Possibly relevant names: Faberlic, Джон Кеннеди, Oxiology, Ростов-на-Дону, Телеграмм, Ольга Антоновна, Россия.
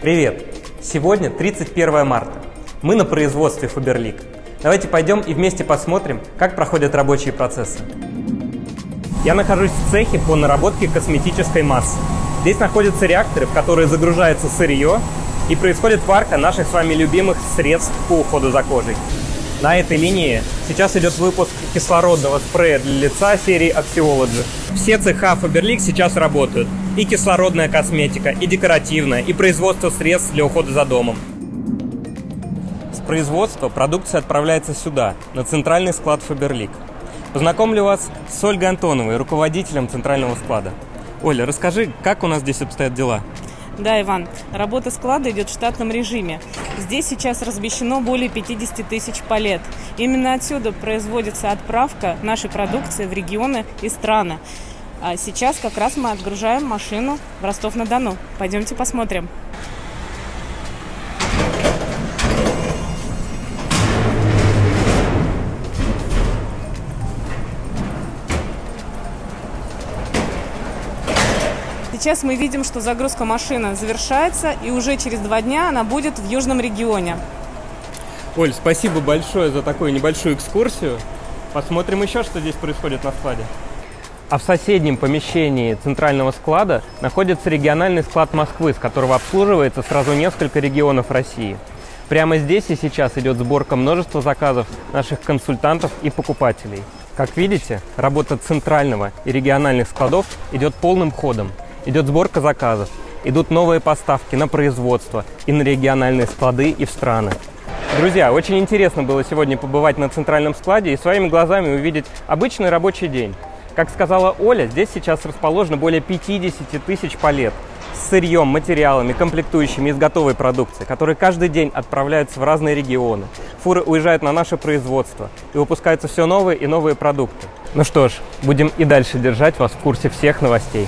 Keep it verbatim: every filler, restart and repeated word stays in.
Привет! Сегодня тридцать первое марта. Мы на производстве Faberlic. Давайте пойдем и вместе посмотрим, как проходят рабочие процессы. Я нахожусь в цехе по наработке косметической массы. Здесь находятся реакторы, в которые загружается сырье и происходит варка наших с вами любимых средств по уходу за кожей. На этой линии сейчас идет выпуск кислородного спрея для лица серии Oxiology. Все цеха Faberlic сейчас работают. И кислородная косметика, и декоративная, и производство средств для ухода за домом. С производства продукция отправляется сюда, на центральный склад Faberlic. Познакомлю вас с Ольгой Антоновой, руководителем центрального склада. Оля, расскажи, как у нас здесь обстоят дела? Да, Иван, работа склада идет в штатном режиме. Здесь сейчас размещено более пятидесяти тысяч палет. Именно отсюда производится отправка нашей продукции в регионы и страны. А сейчас как раз мы отгружаем машину в Ростов-на-Дону. Пойдемте посмотрим. Сейчас мы видим, что загрузка машины завершается, и уже через два дня она будет в Южном регионе. Оль, спасибо большое за такую небольшую экскурсию. Посмотрим еще, что здесь происходит на складе. А в соседнем помещении центрального склада находится региональный склад Москвы, с которого обслуживается сразу несколько регионов России. Прямо здесь и сейчас идет сборка множества заказов наших консультантов и покупателей. Как видите, работа центрального и региональных складов идет полным ходом. Идет сборка заказов, идут новые поставки на производство и на региональные склады и в страны. Друзья, очень интересно было сегодня побывать на центральном складе и своими глазами увидеть обычный рабочий день. Как сказала Оля, здесь сейчас расположено более пятидесяти тысяч палет с сырьем, материалами, комплектующими из готовой продукции, которые каждый день отправляются в разные регионы. Фуры уезжают на наше производство и выпускаются все новые и новые продукты. Ну что ж, будем и дальше держать вас в курсе всех новостей.